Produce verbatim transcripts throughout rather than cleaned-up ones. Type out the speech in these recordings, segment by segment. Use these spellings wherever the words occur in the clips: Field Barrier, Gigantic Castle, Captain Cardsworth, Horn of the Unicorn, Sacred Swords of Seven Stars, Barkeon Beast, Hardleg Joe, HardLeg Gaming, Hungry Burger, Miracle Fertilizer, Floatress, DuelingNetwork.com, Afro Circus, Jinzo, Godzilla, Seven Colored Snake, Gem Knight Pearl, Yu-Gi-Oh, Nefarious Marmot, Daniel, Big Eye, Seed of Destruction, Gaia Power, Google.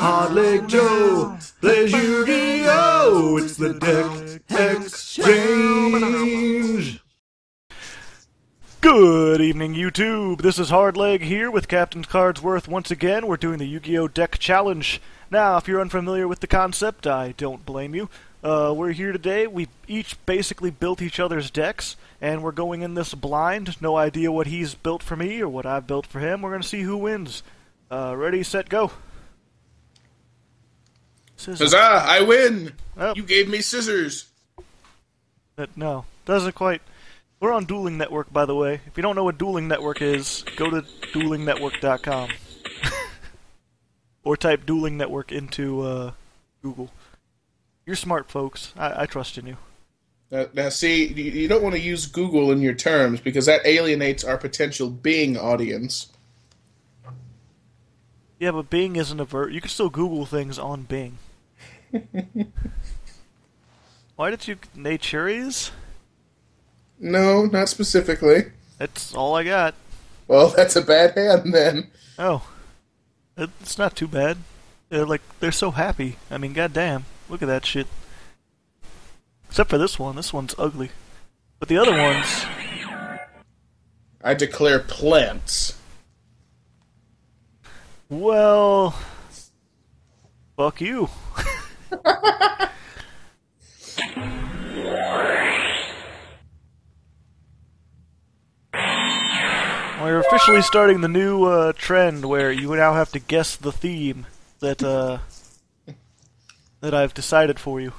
HardLeg Joe plays Yu-Gi-Oh! It's the Deck Exchange! Good evening, YouTube! This is HardLeg here with Captain Cardsworth once again. We're doing the Yu-Gi-Oh! Deck Challenge. Now, if you're unfamiliar with the concept, I don't blame you. Uh, we're here today. We each basically built each other's decks, and we're going in this blind. No idea what he's built for me or what I've built for him. We're going to see who wins. Uh, ready, set, go. Scissors. Huzzah! I win! Oh. You gave me scissors! But no, doesn't quite. We're on Dueling Network, by the way. If you don't know what Dueling Network is, go to Dueling Network dot com. Or type Dueling Network into uh, Google. You're smart, folks. I, I trust in you. Now, now see, you don't want to use Google in your terms, because that alienates our potential Bing audience. Yeah, but Bing isn't a verb. You can still Google things on Bing. Why did you... Naturius? No, not specifically. That's all I got. Well, that's a bad hand, then. Oh. It's not too bad. They're like, they're so happy. I mean, goddamn. Look at that shit. Except for this one. This one's ugly. But the other ones... I declare plants. Well... Fuck you. We're officially starting the new uh, trend where you now have to guess the theme that uh, that I've decided for you.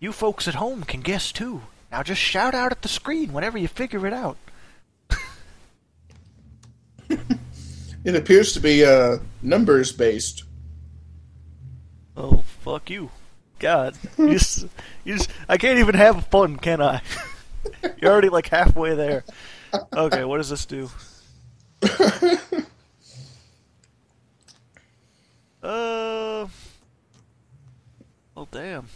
You folks at home can guess too. Now just shout out at the screen whenever you figure it out. It appears to be uh, numbers based. Oh, fuck you. God. You just, you just, I can't even have fun, can I? You're already like halfway there. Okay, what does this do? uh, oh damn.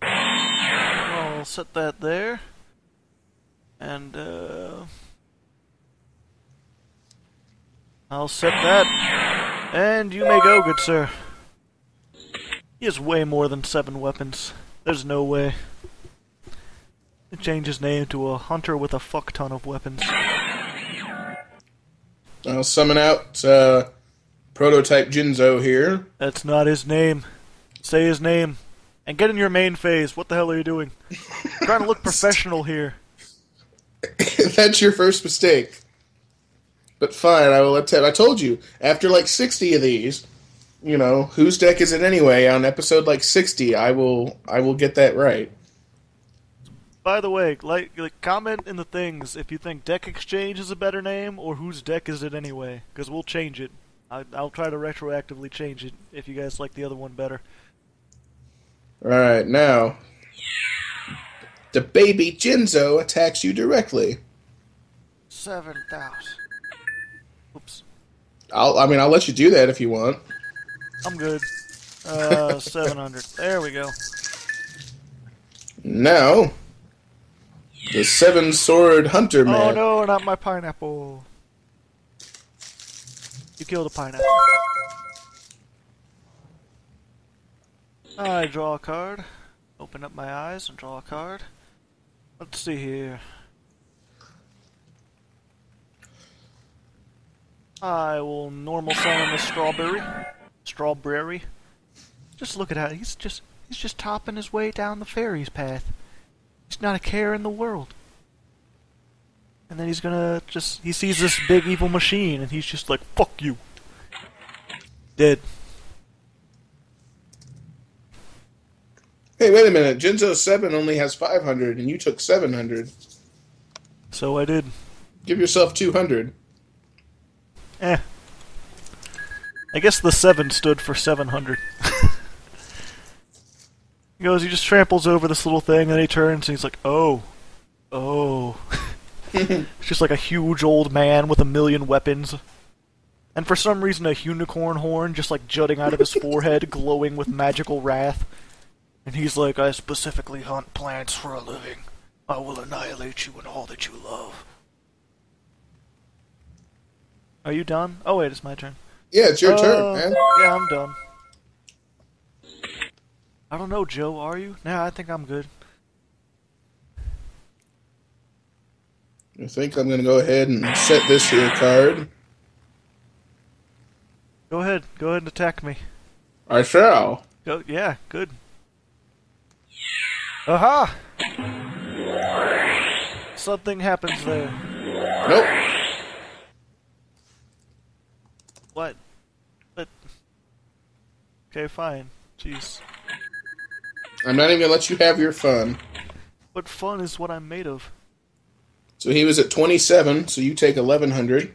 I'll set that there, and uh. I'll set that, and you may go, good sir. He has way more than seven weapons. There's no way. It changed his name to a hunter with a fuck-ton of weapons. I'll summon out uh, Prototype Jinzo here. That's not his name. Say his name. And get in your main phase. What the hell are you doing? I'm trying to look professional here. That's your first mistake. But fine, I will attempt. I told you, after like sixty of these, you know, whose deck is it anyway? On episode like sixty, I will, I will get that right. By the way, like, like comment in the things if you think Deck Exchange is a better name or whose deck is it anyway, because we'll change it. I, I'll try to retroactively change it if you guys like the other one better. All right, now the baby Jinzo attacks you directly. Seven thousand. Oops. I'll, I mean, I'll let you do that if you want. I'm good. Uh, seven hundred. There we go. Now, the Seven Sword Hunter man. Oh no, not my pineapple. You killed a pineapple. I draw a card. Open up my eyes and draw a card. Let's see here. I will normal summon the strawberry. Strawberry. Just look at how he's just he's just topping his way down the fairy's path. He's not a care in the world. And then he's gonna just he sees this big evil machine and he's just like, fuck you. Dead. Hey, wait a minute, Jinzo seven only has five hundred and you took seven hundred. So I did. Give yourself two hundred. Eh. I guess the seven stood for seven hundred. He goes, he just tramples over this little thing, then he turns, and he's like, oh. Oh. It's just like a huge old man with a million weapons. and for some reason a unicorn horn just like jutting out of his forehead, glowing with magical wrath. And he's like, I specifically hunt plants for a living. I will annihilate you and all that you love. Are you done? Oh wait, it's my turn. Yeah, it's your uh, turn, man. Yeah, I'm done. I don't know, Joe, are you? Nah, I think I'm good. I think I'm going to go ahead and set this here card. Go ahead. Go ahead and attack me. I shall. Go, yeah, good. Aha! Something happens there. Nope. What? What? Okay, fine. Jeez. I'm not even going to let you have your fun. But fun is what I'm made of. So he was at twenty-seven, so you take eleven hundred.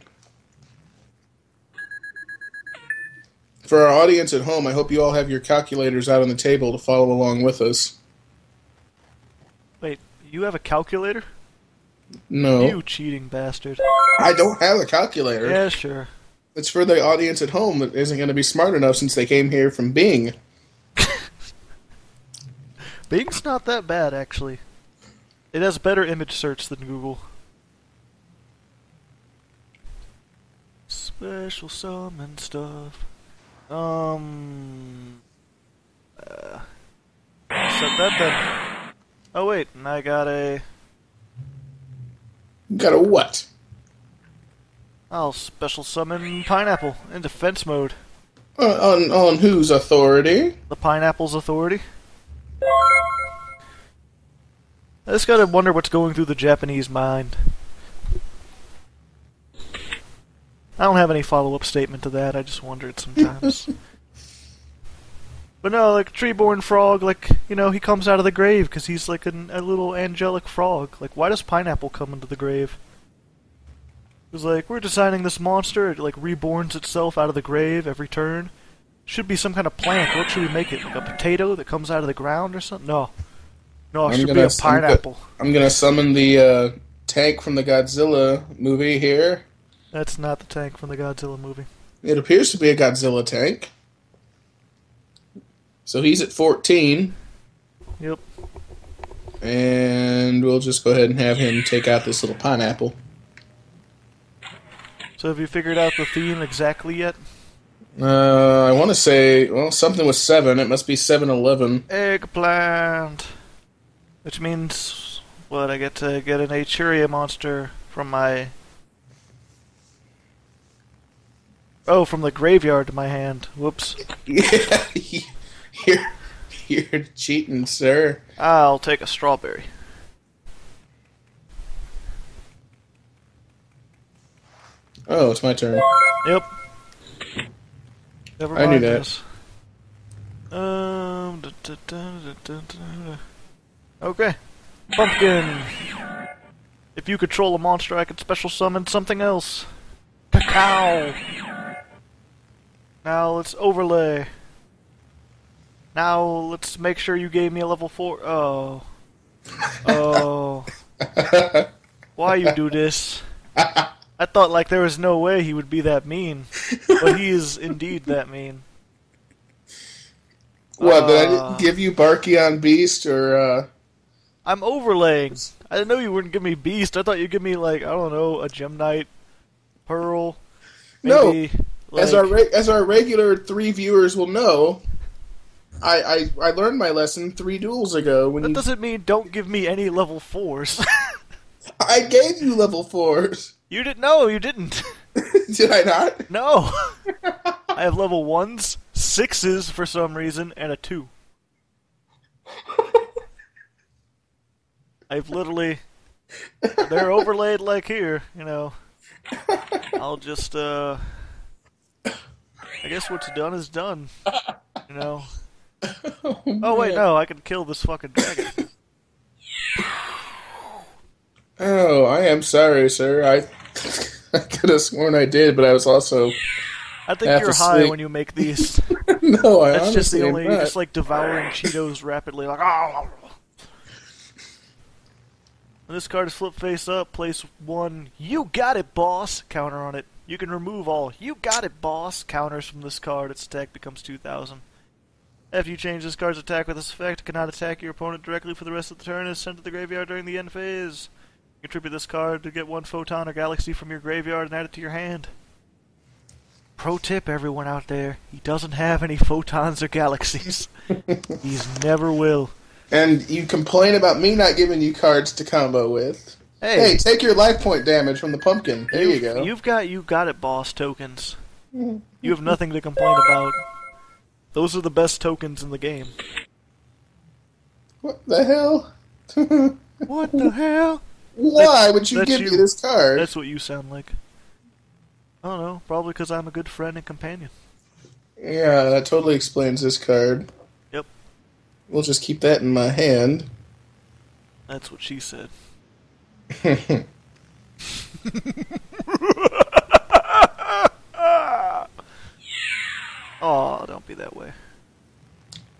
For our audience at home, I hope you all have your calculators out on the table to follow along with us. Wait, you have a calculator? No. You cheating bastard. I don't have a calculator. Yeah, sure. It's for the audience at home that isn't going to be smart enough since they came here from Bing. Bing's not that bad, actually. It has better image search than Google. Special summon stuff. Um. Uh, set that then. Oh wait, and I got a. You got a what? I'll special summon Pineapple in defense mode. Uh, on on whose authority? The Pineapple's authority. I just gotta wonder what's going through the Japanese mind. I don't have any follow-up statement to that, I just wonder it sometimes. But no, like, Treeborn Frog, like, you know, he comes out of the grave because he's like an, a little angelic frog. Like, why does Pineapple come into the grave? It was like, we're designing this monster, it like reborns itself out of the grave every turn. Should be some kind of plant, what should we make it? Like a potato that comes out of the ground or something? No. No, it I'm should gonna, be a pineapple. I'm going to summon the uh, tank from the Godzilla movie here. That's not the tank from the Godzilla movie. It appears to be a Godzilla tank. So he's at fourteen. Yep. And we'll just go ahead and have him take out this little pineapple. So have you figured out the theme exactly yet? Uh, I want to say, well, something with seven. It must be seven eleven. Eggplant. Which means, what, I get to get an Achuria monster from my... Oh, from the graveyard to my hand. Whoops. Yeah, you're, you're cheating, sir. I'll take a strawberry. Oh, it's my turn. Yep. Never mind I knew that. This. Um... Da, da, da, da, da, da. Okay. Pumpkin. If you control a monster, I could special summon something else. Cacao. Now let's overlay. Now let's make sure you gave me a level four. Oh. Oh. Why you do this? I thought like there was no way he would be that mean. But he is indeed that mean. What, did I didn't give you Barkeon Beast or, uh... I'm overlaying. I didn't know you wouldn't give me Beast. I thought you'd give me, like, I don't know, a Gem Knight Pearl. Maybe, no. Like... As our re as our regular three viewers will know, I, I I learned my lesson three duels ago. When that you... doesn't mean don't give me any level fours. I gave you level fours. You didn't? No, you didn't. Did I not? No. I have level ones, sixes for some reason, and a two. I've literally, they're overlaid like here, you know. I'll just, uh, I guess what's done is done, you know. Oh, oh wait, no, I can kill this fucking dragon. Oh, I am sorry, sir. I, I could have sworn I did, but I was also I think half you're asleep. High when you make these. No, I That's honestly just the only, you're just like devouring Cheetos rapidly, like, oh. When this card is flipped face up, place one, you got it, boss! Counter on it. You can remove all "you got it, boss" counters from this card. Its attack becomes two thousand. After you change this card's attack with this effect, it cannot attack your opponent directly for the rest of the turn and is sent to the graveyard during the end phase. You contribute this card to get one photon or galaxy from your graveyard and add it to your hand. Pro tip, everyone out there, he doesn't have any photons or galaxies. He's never will. And you complain about me not giving you cards to combo with. Hey, hey, take your life point damage from the pumpkin. There you go. You've got you got it, boss tokens. You have nothing to complain about. Those are the best tokens in the game. What the hell? What the hell? Why that's, would you give you, me this card? That's what you sound like. I don't know. Probably because I'm a good friend and companion. Yeah, that totally explains this card. Yep. We'll just keep that in my hand. That's what she said. Oh, don't be that way.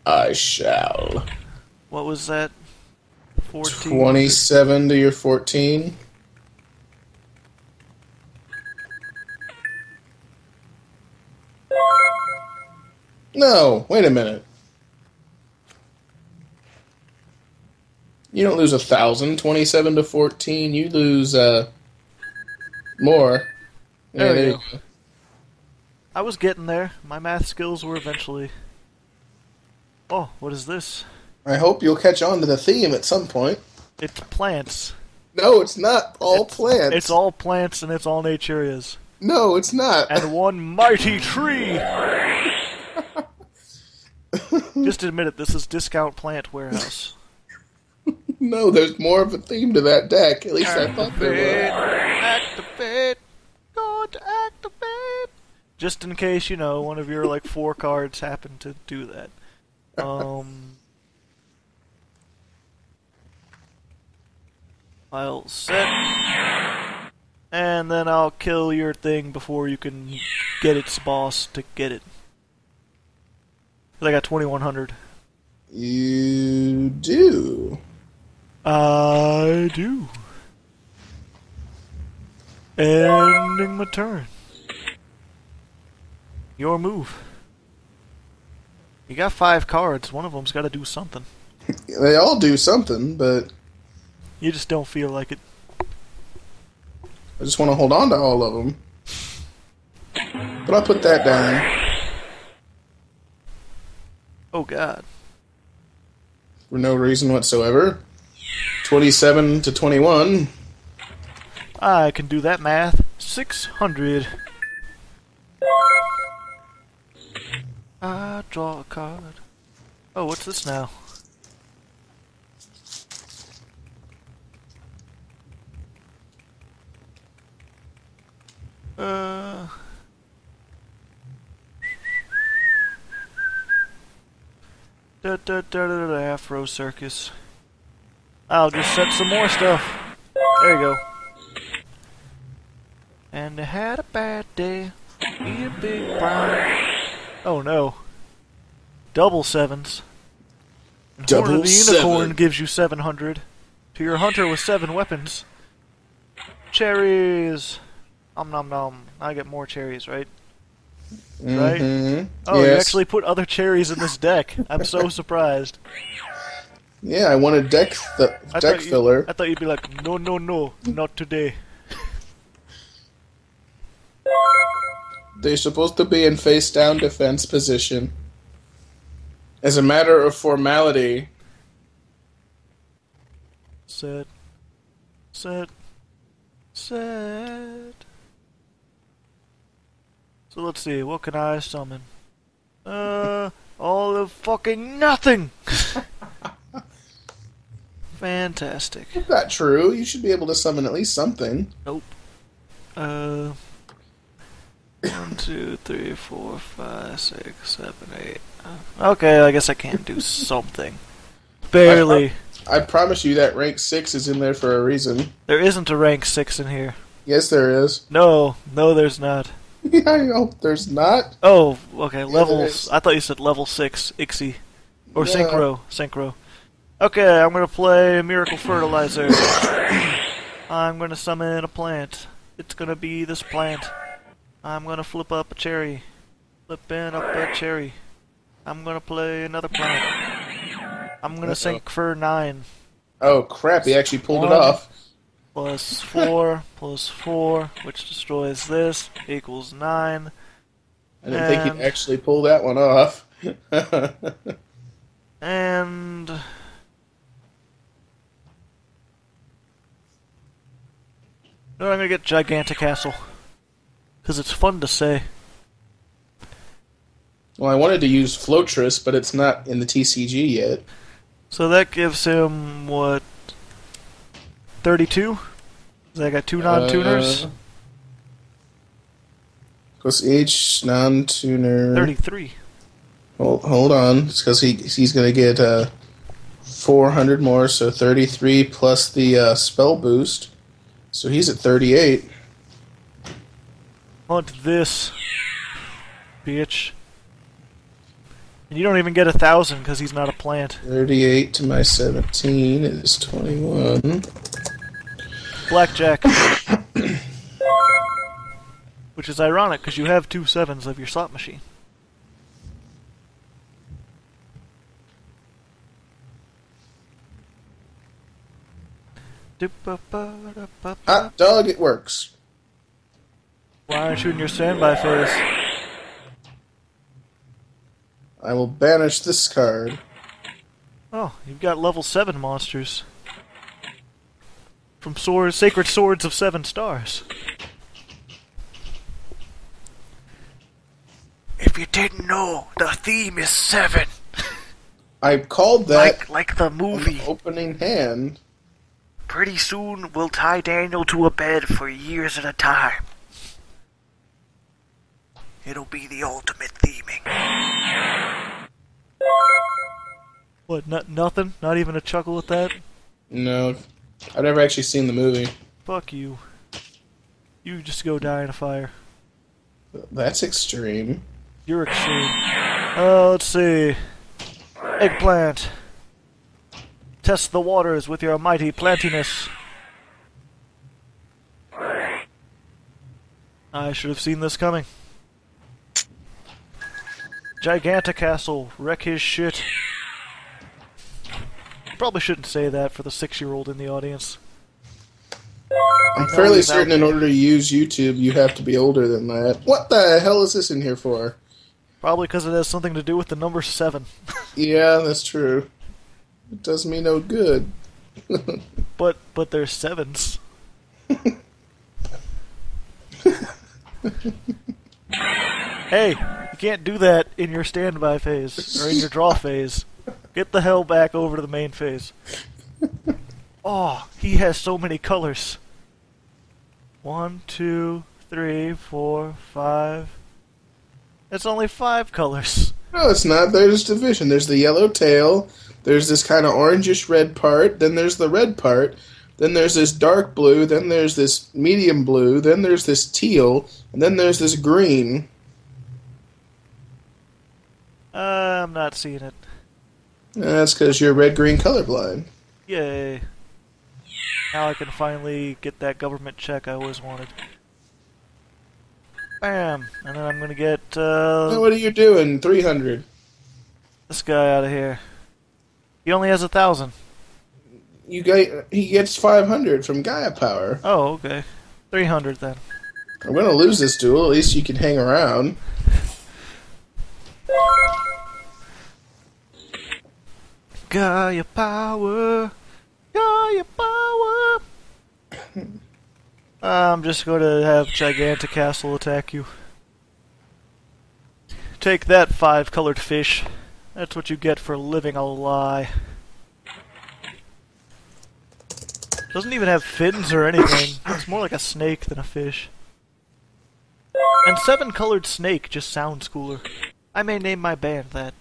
I shall. What was that? fourteen? twenty-seven to your fourteen. No, wait a minute. You don't lose a thousand. Twenty-seven to fourteen. You lose uh, more. There, yeah, there you go. I was getting there. My math skills were eventually. Oh, what is this? I hope you'll catch on to the theme at some point. It's plants. No, it's not all it's, plants. It's all plants and it's all naturias. No, it's not. And one mighty tree. Just admit it. This is Discount Plant Warehouse. No, there's more of a theme to that deck. At least activate, I thought there was. Activate. Go to activate. Just in case, you know, one of your, like, four cards happened to do that. Um... I'll set. And then I'll kill your thing before you can get its boss to get it. Because I got twenty-one hundred. You do. I do. Ending my turn. Your move. You got five cards. One of them's got to do something. They all do something, but... You just don't feel like it. I just want to hold on to all of them. But I'll put that down. Oh, God. For no reason whatsoever. Twenty-seven to twenty-one. I can do that math. Six hundred. I draw a card. Oh, what's this now? Uh. Da da da da da. Afro Circus. I'll just set some more stuff. There you go. And I had a bad day. Eat a big brown. Oh no. Double sevens. And Double Horn of the Unicorn seven. Gives you seven hundred. To your hunter with seven weapons. Cherries. Om nom nom. I get more cherries, right? Mm-hmm. Right? Oh, yes. You actually put other cherries in this deck. I'm so surprised. Yeah, I want a deck, th I deck you, filler. I thought you'd be like, no, no, no, not today. They're supposed to be in face-down defense position. As a matter of formality... Set. Set. Set. So let's see, what can I summon? Uh, all of fucking nothing! Fantastic. That's not true. You should be able to summon at least something. Nope. Uh, one, two, three, four, five, six, seven, eight. Okay, I guess I can do something. Barely. I, I, I promise you that rank six is in there for a reason. There isn't a rank six in here. Yes, there is. No, no, there's not. Yeah, I hope there's not. Oh, okay. Yeah, levels. I thought you said level six, Ixie, or no. Synchro, Synchro. Okay, I'm going to play Miracle Fertilizer. I'm going to summon a plant. It's going to be this plant. I'm gonna flip up a cherry. Flipping up a cherry. I'm gonna play another planet. I'm gonna uh-oh. sink for nine. Oh crap, he actually pulled One it off. Plus four, plus four, which destroys this, equals nine. I didn't and, think he'd actually pull that one off. and... No, I'm going to get Gigantic Castle. Because it's fun to say. Well, I wanted to use Floatress, but it's not in the T C G yet. So that gives him, what, thirty-two? I got two non-tuners. Uh, Plus each non-tuner. Thirty-three. Hold, hold on, it's because he he's gonna get uh, four hundred more, so thirty-three plus the uh, spell boost, so he's at thirty-eight. Want this, bitch? And you don't even get a thousand because he's not a plant. Thirty-eight to my seventeen is twenty-one. Blackjack. Which is ironic, because you have two sevens of your slot machine. Hot dog, it works. Why aren't you in your standby phase? I will banish this card. Oh, you've got level seven monsters. From swords, Sacred Swords of Seven Stars. If you didn't know, the theme is seven. I called that like, like the movie opening hand. Pretty soon, we'll tie Daniel to a bed for years at a time. It'll be the ultimate theming. What? Not nothing? Not even a chuckle at that? No, I've never actually seen the movie. Fuck you. You just go die in a fire. That's extreme. You're extreme. Uh, let's see. Eggplant. Test the waters with your mighty plantiness. I should have seen this coming. Giganticastle. Wreck his shit. Probably shouldn't say that for the six-year-old in the audience. I'm fairly certain in order to use YouTube, you have to be older than that. What the hell is this in here for? Probably because it has something to do with the number seven. Yeah, that's true. It does me no good. but but they're sevens. Hey, you can't do that in your standby phase or in your draw phase. Get the hell back over to the main phase. Oh, he has so many colors. One, two, three, four, five. It's only five colors. No, it's not. There's division. There's the yellow tail. There's this kind of orangish red part. Then there's the red part. Then there's this dark blue. Then there's this medium blue. Then there's this teal. And then there's this green. Uh, I'm not seeing it. That's because you're red-green colorblind. Yay. Now I can finally get that government check I always wanted. Bam! And then I'm gonna get, uh... Now what are you doing? three hundred. This guy out of here. He only has a thousand. You get, he gets five hundred from Gaia Power. Oh, okay. three hundred, then. I'm gonna lose this duel. At least you can hang around. Gaia Power! Gaia Power! I'm just going to have Gigantic Castle attack you. Take that, five-colored fish. That's what you get for living a lie. Doesn't even have fins or anything. It's more like a snake than a fish. And Seven Colored Snake just sounds cooler. I may name my band that.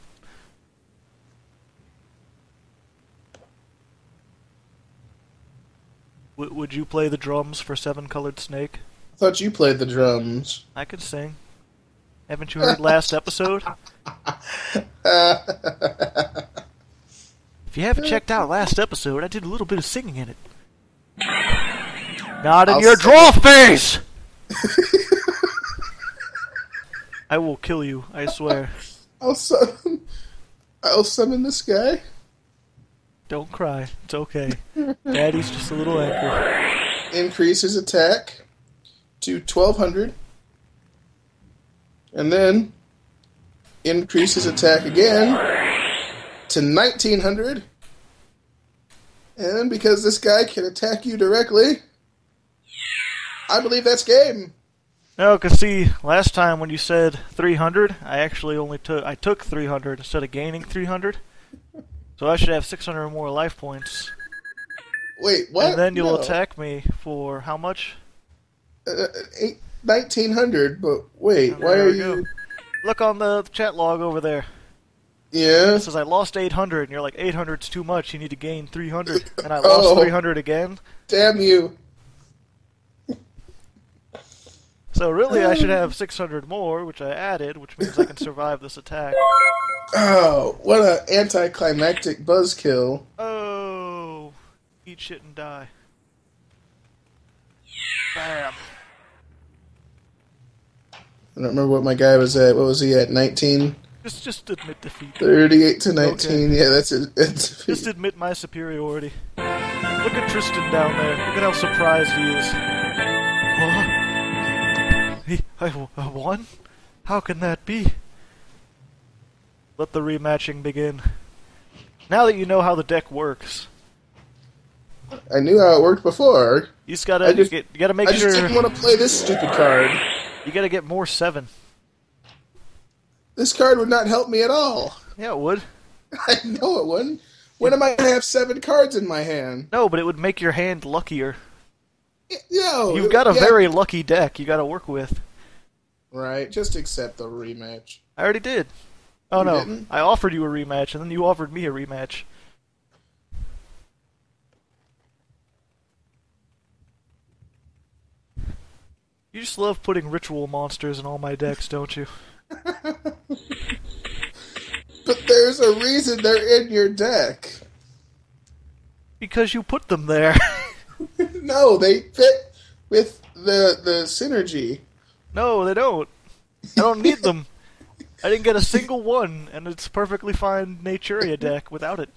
W would you play the drums for Seven Colored Snake? I thought you played the drums. I could sing. Haven't you heard last episode? If you haven't checked out last episode, I did a little bit of singing in it. Not in I'll your draw phase! I will kill you, I swear. I'll summon, I'll summon this guy. Don't cry. It's okay. Daddy's just a little angry. Increase his attack to twelve hundred. And then increase his attack again to nineteen hundred. And because this guy can attack you directly, I believe that's game. No, because see, last time when you said three hundred, I actually only took I took three hundred instead of gaining three hundred. So I should have six hundred more life points. Wait, what? And then you'll no. attack me for how much? Uh, eight, nineteen hundred, but wait, why are you... Go. Look on the chat log over there. Yeah? It says I lost eight hundred, and you're like, eight hundred's too much, you need to gain three hundred. And I lost oh, three hundred again. Damn you. So really, I should have six hundred more, which I added, which means I can survive this attack. Oh, what an anticlimactic buzzkill. Oh, eat shit and die. Bam. I don't remember what my guy was at. What was he at? nineteen? Just, just admit defeat. thirty-eight to nineteen. Okay. Yeah, that's it. Just admit my superiority. Look at Tristan down there. Look at how surprised he is. What? He, I, I won? How can that be? Let the rematching begin. Now that you know how the deck works. I knew how it worked before. You just gotta, just, get, you gotta make I sure... I just didn't want to play this stupid card. You gotta get more seven. This card would not help me at all. Yeah, it would. I know it wouldn't. When yeah. am I gonna have seven cards in my hand? No, but it would make your hand luckier. Yo, You've got a yeah. very lucky deck you gotta work with. Right, just accept the rematch. I already did. Oh you no, didn't? I offered you a rematch, and then you offered me a rematch. You just love putting ritual monsters in all my decks, don't you? But there's a reason they're in your deck. Because you put them there. No, they fit with the the synergy. No, they don't. I don't need them. I didn't get a single one, and it's perfectly fine Naturia deck without it.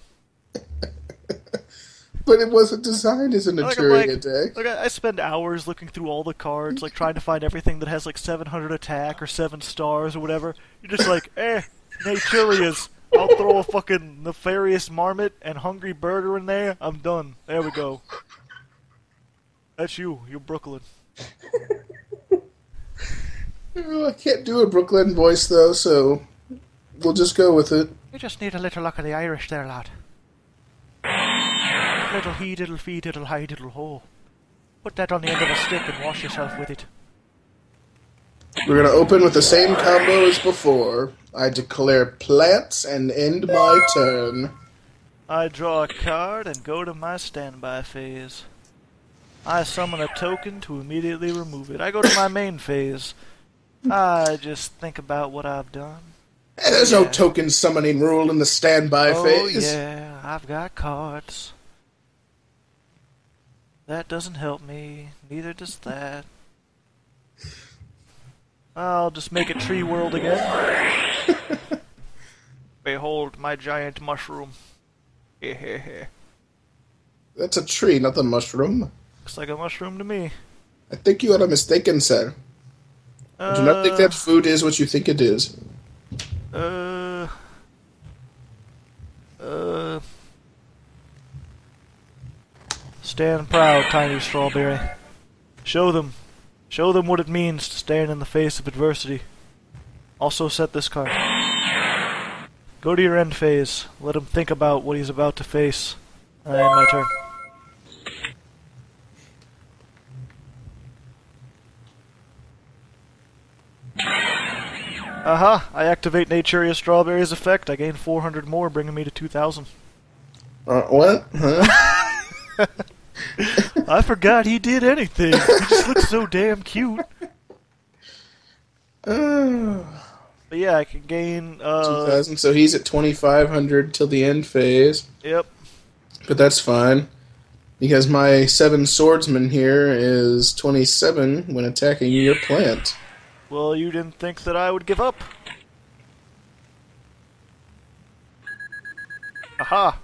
But it wasn't designed as a Naturia like, deck. Like, I spend hours looking through all the cards, like trying to find everything that has like seven hundred attack or seven stars or whatever. You're just like, eh, Naturias. I'll throw a fucking Nefarious Marmot and Hungry Burger in there. I'm done. There we go. That's you. You're Brooklyn. I can't do a Brooklyn voice, though, so we'll just go with it. You just need a little luck of the Irish there, lad. Little he diddle fee diddle hi diddle ho. Put that on the end of a stick and wash yourself with it. We're going to open with the same combo as before. I declare plants and end my turn. I draw a card and go to my standby phase. I summon a token to immediately remove it. I go to my main phase. I just think about what I've done. Hey, there's yeah. no token summoning rule in the standby oh, phase. Oh yeah, I've got cards. That doesn't help me. Neither does that. I'll just make it Tree World again. Behold my giant mushroom. That's a tree, not a mushroom. Looks like a mushroom to me. I think you are mistaken, sir. I do not think that food is what you think it is. Uh. Uh. Stand proud, tiny strawberry. Show them. Show them what it means to stand in the face of adversity. Also set this card. Go to your end phase. Let him think about what he's about to face. I end my turn. Uh-huh. I activate Naturia Strawberry's effect. I gain four hundred more, bringing me to two thousand. Uh, what? Huh? I forgot he did anything. He just looks so damn cute. Uh, but yeah, I can gain... Uh, two thousand, so he's at twenty-five hundred till the end phase. Yep. But that's fine. Because my seven swordsman here is twenty-seven when attacking your plant. Well, you didn't think that I would give up. Aha!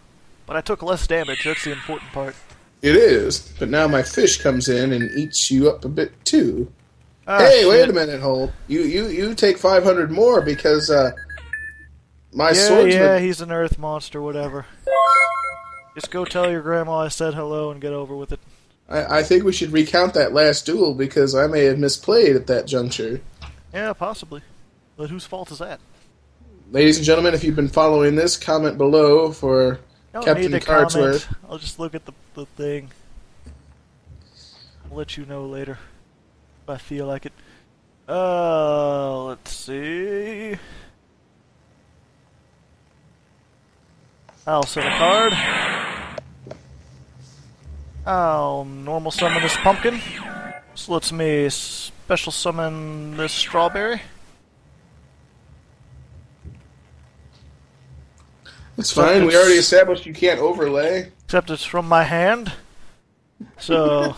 But I took less damage, that's the important part. It is, but now my fish comes in and eats you up a bit, too. Ah, hey, shit. Wait a minute, Holt. You, you, you take five hundred more because, uh... my yeah, swordsman... Yeah, he's an earth monster, whatever. Just go tell your grandma I said hello and get over with it. I, I think we should recount that last duel because I may have misplayed at that juncture. Yeah, possibly. But whose fault is that? Ladies and gentlemen, if you've been following this, comment below for Captain Cardsworth. I'll just look at the, the thing. I'll let you know later if I feel like it. Uh, let's see. I'll set a card. I'll normal summon this pumpkin. This lets me special summon this strawberry. It's fine, it's, we already established you can't overlay. Except it's from my hand. So,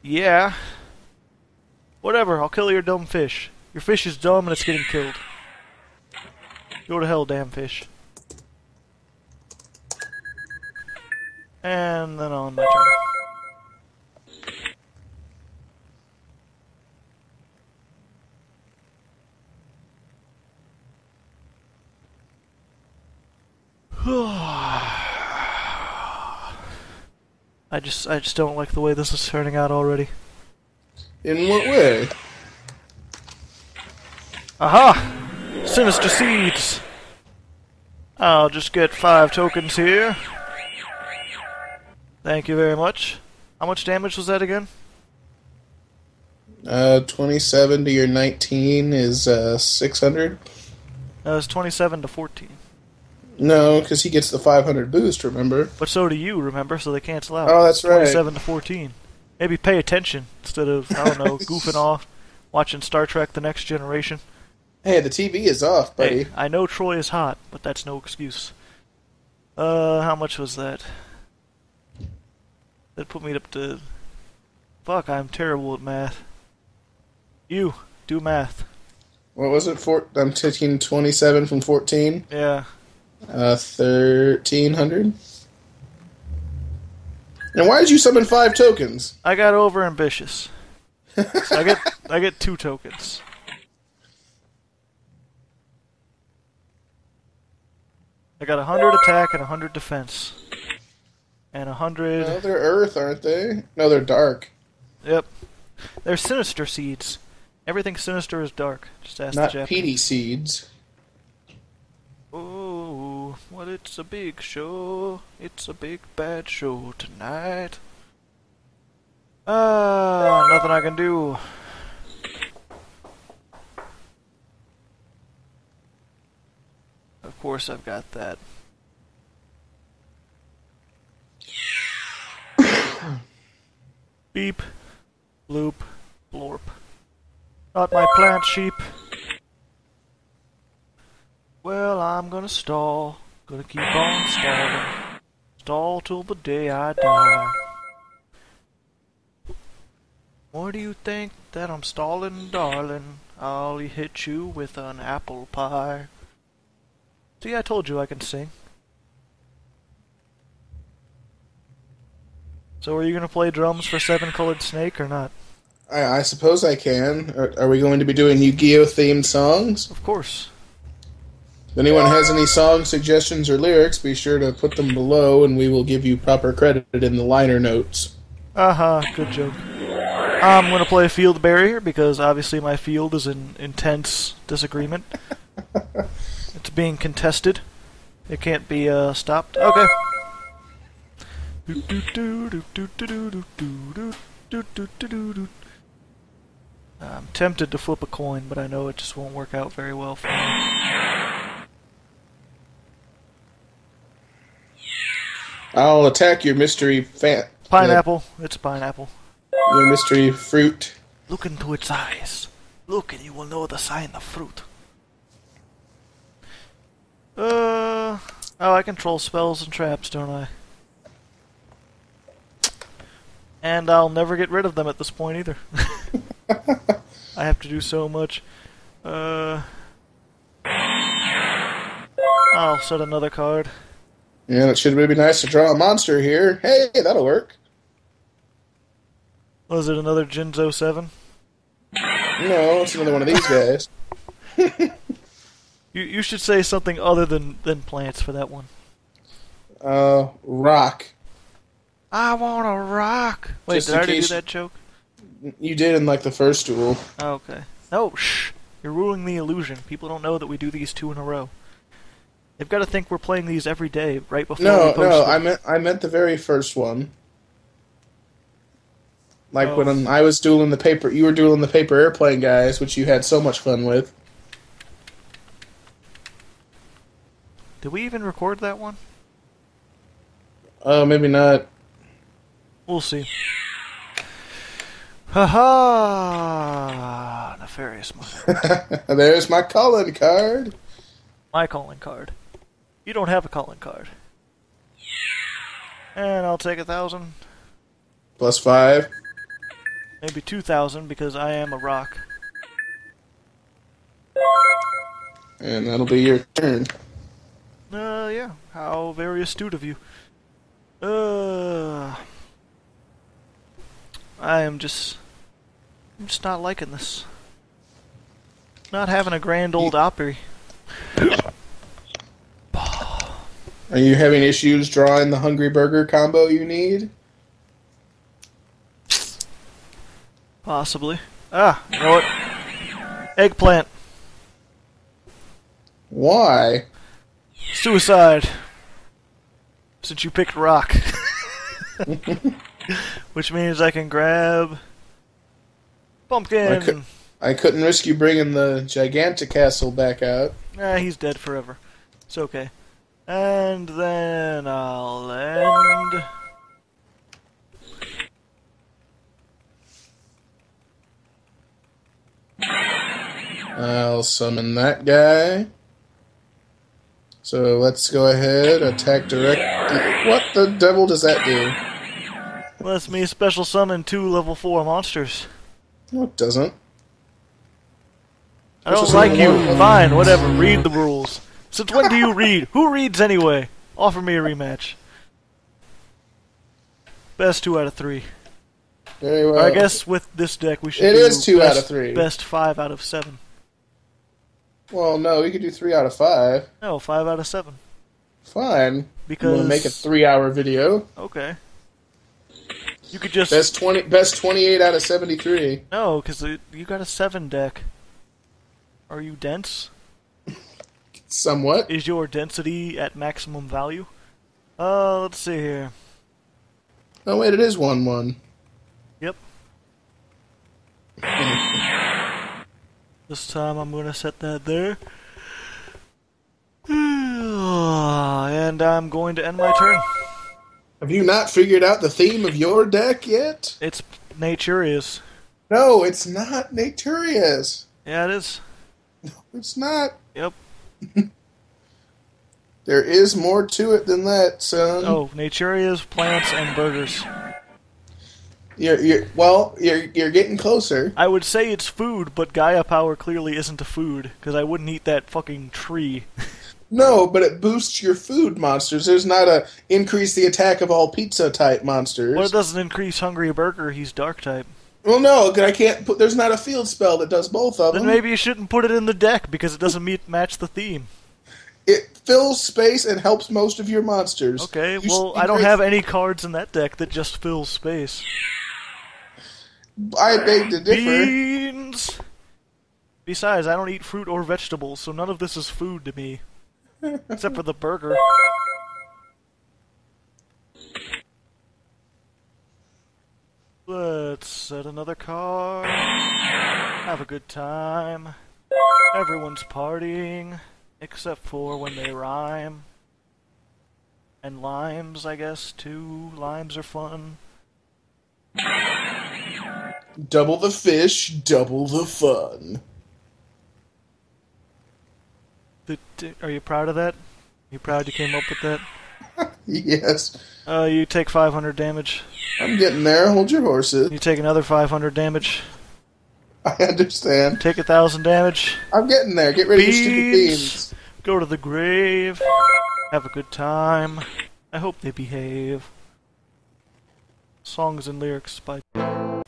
yeah. Whatever, I'll kill your dumb fish. Your fish is dumb and it's getting killed. Go to hell, damn fish. And then on my turn. I just, I just don't like the way this is turning out already. In what way? Aha! Sinister Seeds! I'll just get five tokens here. Thank you very much. How much damage was that again? Uh, twenty-seven to your nineteen is, uh, six hundred. No, it's twenty-seven to fourteen. No, because he gets the five hundred boost, remember? But so do you, remember, so they cancel out. Oh, that's right. twenty-seven to fourteen. Maybe pay attention instead of, I don't know, goofing off, watching Star Trek The Next Generation. Hey, the T V is off, buddy. Hey, I know Troy is hot, but that's no excuse. Uh, how much was that? That put me up to... Fuck, I'm terrible at math. You, do math. What was it? Four, I'm taking twenty-seven from fourteen? Yeah. Uh, thirteen hundred? And why did you summon five tokens? I got overambitious. So I get I get two tokens. I got one hundred attack and one hundred defense. And a hundred... No, they're earth, aren't they? No, they're dark. Yep. They're sinister seeds. Everything sinister is dark. Just ask the Japanese. Not peaty seeds. Oh, well, it's a big show. It's a big bad show tonight. Ah, nothing I can do. Of course I've got that. Beep, bloop, blorp. Not my plant, sheep. Well, I'm gonna stall. Gonna keep on stalling. Stall till the day I die. Why do you think that I'm stalling, darling? I'll hit you with an apple pie. See, I told you I can sing. So are you going to play drums for Seven Colored Snake or not? I, I suppose I can. Are, are we going to be doing Yu-Gi-Oh! Themed songs? Of course. If anyone has any song suggestions or lyrics, be sure to put them below and we will give you proper credit in the liner notes. Aha, uh-huh, good joke. I'm going to play Field Barrier because obviously my field is in intense disagreement. It's being contested. It can't be uh, stopped. Okay. I'm tempted to flip a coin, but I know it just won't work out very well for me. I'll attack your mystery fan. Pineapple. Yeah. It's a pineapple. Your mystery fruit. Look into its eyes. Look and you will know the sign of fruit. Uh, oh, I control spells and traps, don't I? And I'll never get rid of them at this point either. I have to do so much. Uh, I'll set another card. Yeah, it should be nice to draw a monster here. Hey, that'll work. Was it another Jinzo seven? No, it's another one of these guys. you you should say something other than, than plants for that one. Uh, rock. I want a rock. Wait, Just did I already do that joke? You did in like the first duel. Oh, okay. No, shh. You're ruining the illusion. People don't know that we do these two in a row. They've got to think we're playing these every day, right before. No, we post no, them. I meant I meant the very first one. Like oh. when I was dueling the paper, you were dueling the paper airplane guys, which you had so much fun with. Did we even record that one? Oh, uh, maybe not. We'll see. Ha ha! Nefarious Marmot. There's my calling card. My calling card. You don't have a calling card. And I'll take a thousand. Plus five. Maybe two thousand because I am a rock. And that'll be your turn. Uh, yeah. How very astute of you. Uh... I am just, I'm just not liking this. Not having a grand old Opry. Are you having issues drawing the Hungry Burger combo you need? Possibly. Ah, you know what? Eggplant. Why? Suicide. Since you picked rock. Which means I can grab Pumpkin. I, could, I couldn't risk you bringing the Gigantic Castle back out. Nah, he's dead forever. It's okay. And then I'll end. I'll summon that guy. So let's go ahead, attack direct. What the devil does that do? Lets me special summon two level four monsters. No, it doesn't. I don't like you. Fine, whatever. Read the rules. Since when do you read? Who reads anyway? Offer me a rematch. Best two out of three. Very well. I guess with this deck we should. It do is two best, out of three. Best five out of seven. Well, no, we could do three out of five. No, five out of seven. Fine. Because you want to make a three-hour video. Okay. You could just best twenty, best twenty-eight out of seventy-three. No, because you got a seven deck. Are you dense? Somewhat. Is your density at maximum value? Uh, let's see here. Oh wait, it is one one. Yep. This time I'm gonna set that there, and I'm going to end my turn. Have you not figured out the theme of your deck yet? It's Naturious. No, it's not Naturious. Yeah, it is. No, it's not. Yep. There is more to it than that, son. Oh, Naturious, plants, and burgers. You're, you're, well, you're, you're getting closer. I would say it's food, but Gaia Power clearly isn't a food, because I wouldn't eat that fucking tree. No, but it boosts your food monsters. There's not a increase the attack of all pizza-type monsters. Well, it doesn't increase Hungry Burger. He's dark-type. Well, no, I can't put... There's not a field spell that does both of them. Then maybe you shouldn't put it in the deck, because it doesn't meet, match the theme. It fills space and helps most of your monsters. Okay, you well, I don't have any cards in that deck that just fills space. I beg to differ. Beans! Besides, I don't eat fruit or vegetables, so none of this is food to me. Except for the burger. Let's set another card. Have a good time. Everyone's partying. Except for when they rhyme. And limes, I guess, too. Limes are fun. Double the fish, double the fun. Are you proud of that? Are you proud you came up with that? Yes. Uh, you take five hundred damage. I'm getting there. Hold your horses. You take another five hundred damage. I understand. Take a thousand damage. I'm getting there. Get rid of your stupid beans. Go to the grave. Have a good time. I hope they behave. Songs and lyrics by... Ah,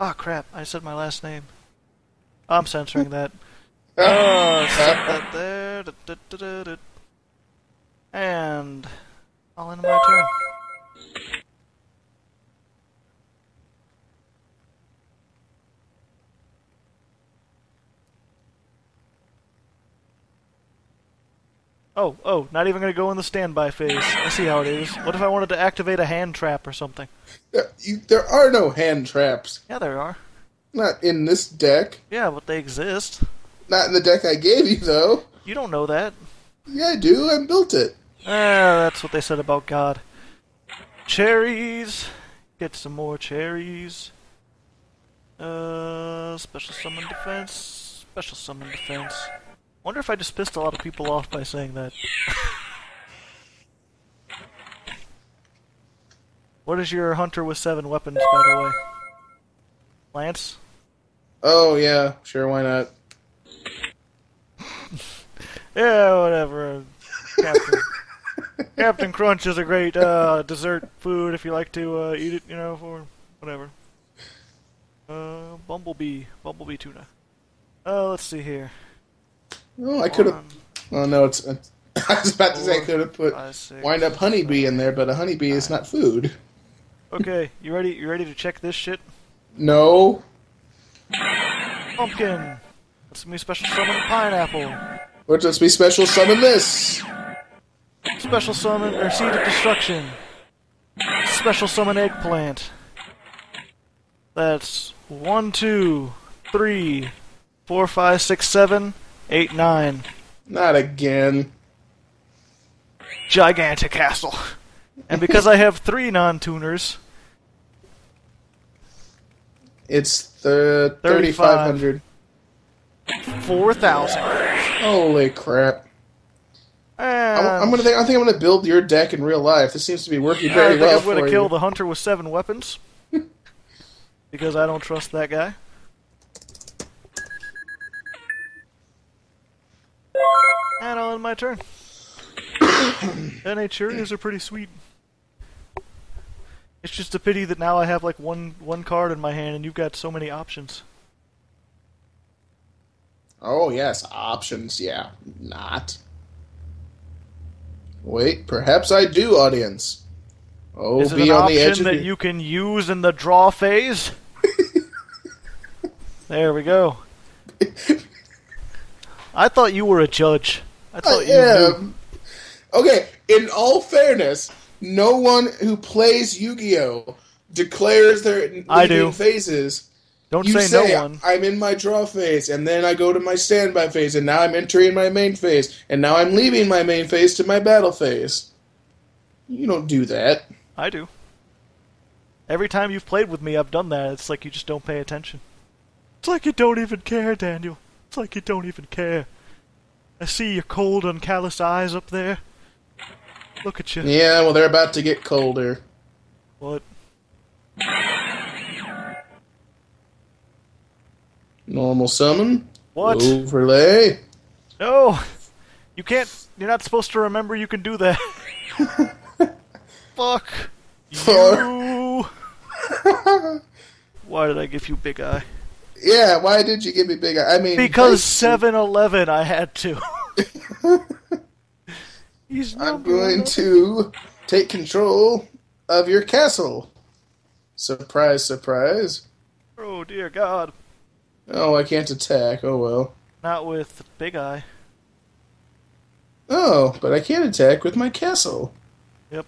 oh, crap. I said my last name. I'm censoring that. Oh, set that there. Da, da, da, da, da. And... I'll end my turn. Oh, oh, not even going to go in the standby phase. I see how it is. What if I wanted to activate a hand trap or something? There, you, there are no hand traps. Yeah, there are. Not in this deck. Yeah, but they exist. Not in the deck I gave you, though. You don't know that. Yeah, I do. I built it. Ah, that's what they said about God. Cherries. Get some more cherries. Uh, special summon defense. Special summon defense. Wonder if I just pissed a lot of people off by saying that. What is your hunter with seven weapons, by the way? Lance? Oh, yeah. Sure, why not? Yeah, whatever. Captain. Captain Crunch is a great uh, dessert food if you like to uh, eat it, you know, for whatever. Uh, Bumblebee. Bumblebee tuna. Uh, let's see here. Oh, I could have. Oh no, it's. Uh, I was about to say I could have put five, six, wind up honeybee seven, in there, but a honeybee nine. Is not food. Okay, you ready? You ready to check this shit? No. Pumpkin. Let's me special summon pineapple. Or let's me special summon this. Special summon or seed of destruction. Special summon eggplant. That's one, two, three, four, five, six, seven. Eight, nine. Not again. Gigantic Castle. And because I have three non-tuners... It's the thirty-five hundred. four thousand. Holy crap. And I'm, I'm gonna think, I think I'm going to build your deck in real life. This seems to be working very well for you. I'm going to kill the hunter with seven weapons. Because I don't trust that guy. And I'll end my turn. And it sure is a pretty sweet. It's just a pity that now I have like one one card in my hand and you've got so many options. Oh yes, options, yeah. Not. Wait, perhaps I do, audience. Oh, is it be an on option the edge that of you can use in the draw phase? There we go. I thought you were a judge. I thought I you am. Knew. Okay, in all fairness, no one who plays Yu-Gi-Oh! Declares their leading I do. phases. Don't you say, say no one. I'm in my draw phase, and then I go to my standby phase, and now I'm entering my main phase, and now I'm leaving my main phase to my battle phase. You don't do that. I do. Every time you've played with me, I've done that. It's like you just don't pay attention. It's like you don't even care, Daniel. It's like you don't even care. I see your cold and callous eyes up there. Look at you. Yeah, well, they're about to get colder. What? Normal summon. What? Overlay. No! You can't... You're not supposed to remember you can do that. Fuck. You. Why did I give you Big Eye? Yeah, why did you give me Big Eye? I mean, because seven eleven, I had to. He's I'm going enough. to take control of your castle. Surprise, surprise. Oh, dear God. Oh, I can't attack. Oh, well. Not with Big Eye. Oh, but I can't attack with my castle. Yep.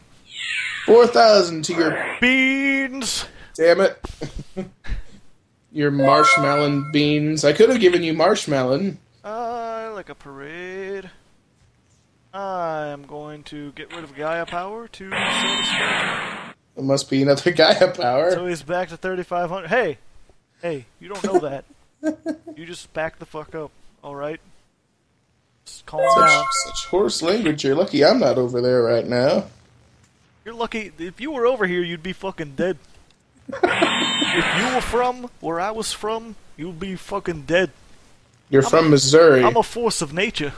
four thousand to your... Beans! Damn it. Your marshmallow beans. I could have given you marshmallow. I uh, like a parade. I'm going to get rid of Gaia Power to... It must be another Gaia Power. So he's back to thirty-five hundred. Hey! Hey, you don't know that. You just back the fuck up, alright? Just calm such, down. Such horse language. You're lucky I'm not over there right now. You're lucky. If you were over here, you'd be fucking dead. If you were from where I was from, you'd be fucking dead. You're I'm from a, Missouri. I'm a force of nature.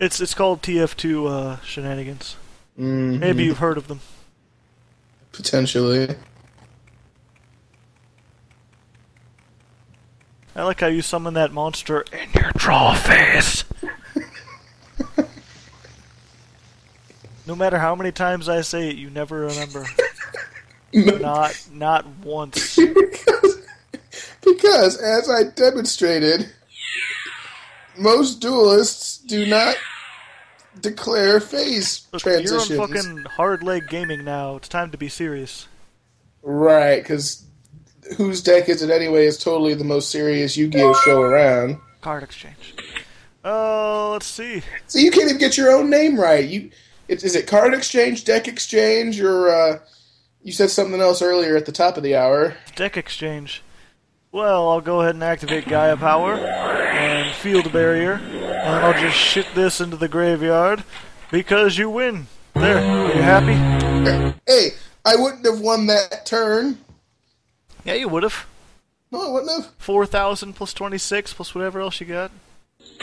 It's it's called T F two uh, shenanigans. Mm-hmm. Maybe you've heard of them. Potentially. I like how you summon that monster in your draw phase. No matter how many times I say it, you never remember. No. Not not once. because, because, as I demonstrated, most duelists do not declare phase Look, transitions. You're on fucking HardLeg Gaming now. It's time to be serious. Right, because whose deck is it anyway is totally the most serious Yu-Gi-Oh show around. Card exchange. Oh, uh, let's see. So you can't even get your own name right. You... It's, is it card exchange, deck exchange, or uh, you said something else earlier at the top of the hour? Deck exchange. Well, I'll go ahead and activate Gaia Power and Field Barrier, and I'll just shit this into the graveyard because you win. There, are you happy? Hey, I wouldn't have won that turn. Yeah, you would have. No, I wouldn't have. four thousand plus twenty-six plus whatever else you got.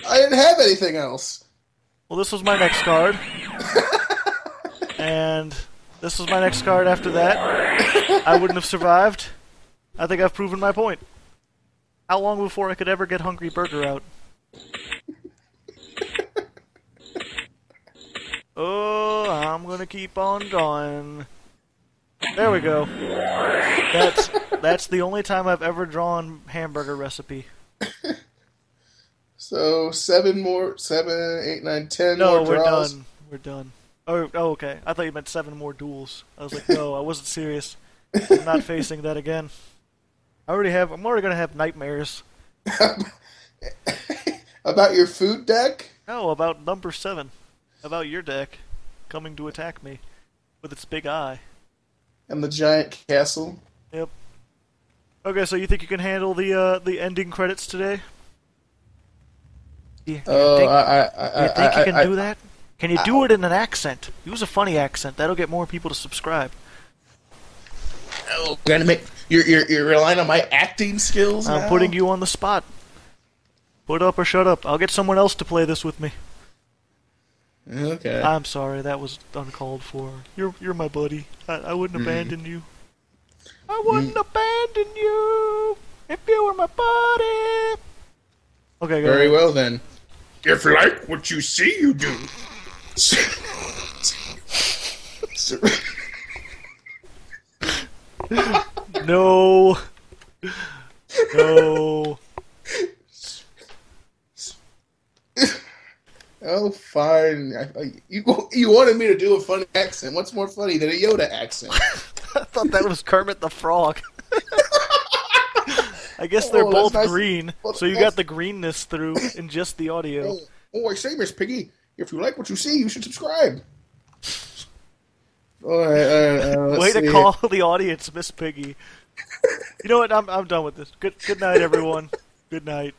I didn't have anything else. Well, this was my next card. And this was my next card after that. I wouldn't have survived. I think I've proven my point. How long before I could ever get Hungry Burger out? Oh, I'm gonna keep on going. There we go. That's, that's the only time I've ever drawn hamburger recipe. So, seven more, seven, eight, nine, ten no, more draws. No, we're done. We're done. Oh, oh, okay. I thought you meant seven more duels. I was like, no, I wasn't serious. I'm not facing that again. I already have, I'm already going to have nightmares. About your food deck? No, about number seven. About your deck coming to attack me with its big eye. And the giant castle? Yep. Okay, so you think you can handle the, uh, the ending credits today? Do you, do you oh, think, I, I, you, think I, I, you can I, do that? Can you do I, it in an accent? Use a funny accent. That'll get more people to subscribe. Oh, gonna make you're you're you're relying on my acting skills. I'm now? putting you on the spot. Put up or shut up. I'll get someone else to play this with me. Okay. I'm sorry, that was uncalled for. You're you're my buddy. I, I wouldn't mm. abandon you. I wouldn't mm. abandon you if you were my buddy. Okay. Go Very ahead. well then. If you like what you see, you do. No. No. Oh, fine. I, I, you, you wanted me to do a funny accent. What's more funny than a Yoda accent? I thought that was Kermit the Frog. I guess they're oh, both nice. green, well, so you got the greenness through in just the audio. Oh, oh, I say, Miss Piggy, if you like what you see, you should subscribe. All right, all right, all right, Way see. to call the audience Miss Piggy. You know what? I'm I'm done with this. Good good night, everyone. Good night.